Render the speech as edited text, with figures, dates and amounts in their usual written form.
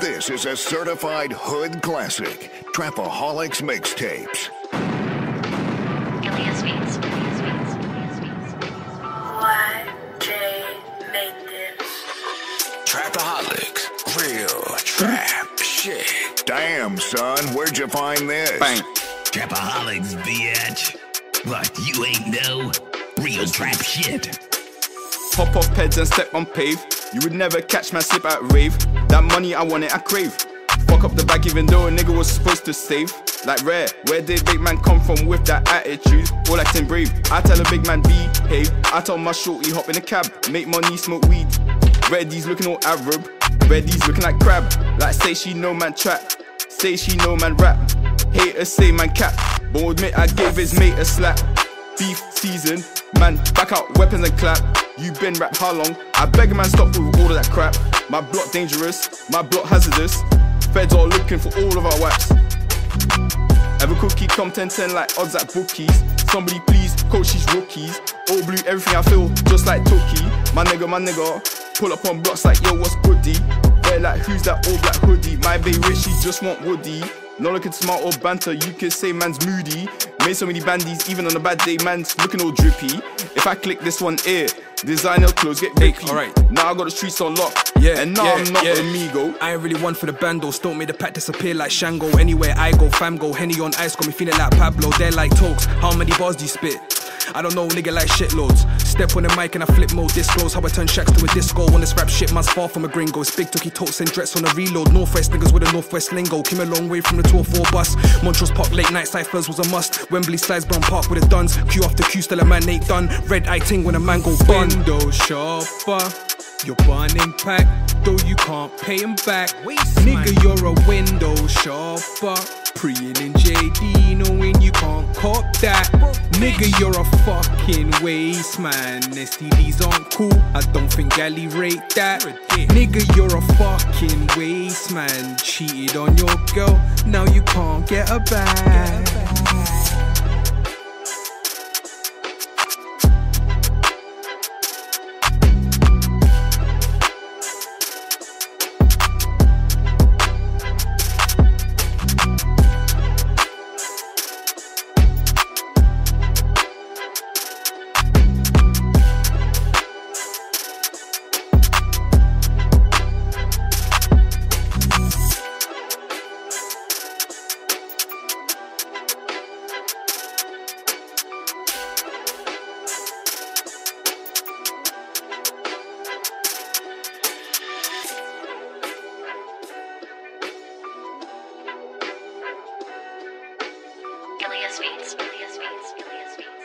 This is a certified hood classic, Trapaholics Mixtapes. YJ made this. Trapaholics, real trap shit. Damn, son, where'd you find this? Bang. Trapaholics, bitch. What, you ain't know? Real trap shit. Pop off peds and step on pave. You would never catch my slip at rave. That money, I want it, I crave. Fuck up the bag even though a nigga was supposed to save. Like rare, where did big man come from with that attitude? All acting brave, I tell a big man behave. I tell my shorty hop in a cab, make money, smoke weed. Reddy's looking all Arab, Reddy's looking like crab. Like say she know man trap, say she know man rap. Haters say man cap, but admit I gave his mate a slap. Beef season, man back out weapons and clap. You been rap how long? I beg a man stop with all of that crap. My block dangerous, my block hazardous. Feds are looking for all of our waps. Every cookie come 10-10 like odds at bookies. Somebody please coach these rookies. All blue, everything I feel, just like Toki. My nigga, pull up on blocks like yo, what's goodie? They're like, who's that all black hoodie? My baby Richie just want woody. No looking smart or banter, you can say man's moody. Made so many bandies, even on a bad day, man's looking all drippy. If I click this one here, designer clothes get baked. Alright. Now I got the streets on lock. Yeah. And now I'm not amigo. I ain't really one for the bandos. Don't make the pack disappear like Shango. Anywhere I go, fam go. Henny on ice got me feeling like Pablo. They're like Tokes. How many bars do you spit? I don't know, nigga, like shitloads. Step on the mic and I flip mode. Disclose how I turn shacks to a disco. On this rap shit, man's far from a gringo. It's big tookie totes and dreads on a reload. Northwest niggas with a Northwest lingo. Came a long way from the 204 bus. Montrose Park late night ciphers was a must. Wembley slides brown park with the duns. Q after Q, still a man ain't done. Red eye ting when a man go bun. Window shopper, you're burning pack, though you can't pay him back. Nigga, you're a window shopper. Preying in JD, knowing you can't cop that. Nigga, you're a fucking waste man. STDs aren't cool, I don't think galley rate that. Nigga, you're a fucking waste man. Cheated on your girl, now you can't get her back. Ilias Beats.